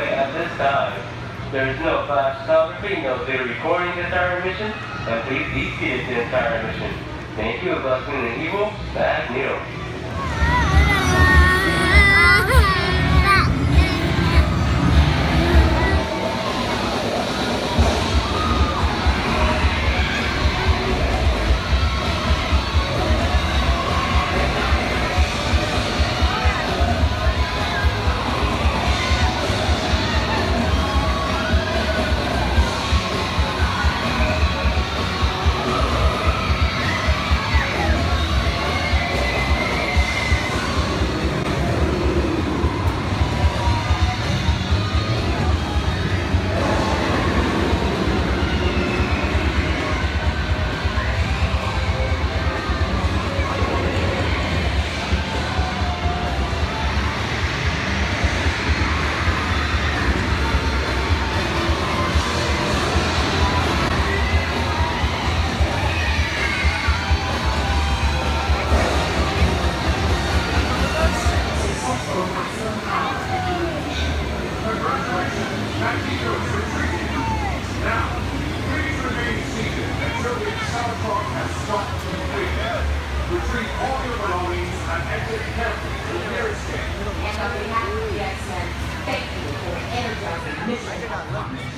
away at this time. There is no flash photography, no video recording the entire mission, and please deviate the entire mission. Thank you, Above Clean and Evil, Bad Nero. Retrieve all your belongings and exit carefully to the nearest station. And on behalf of the X-Men, thank you for energizing the mission.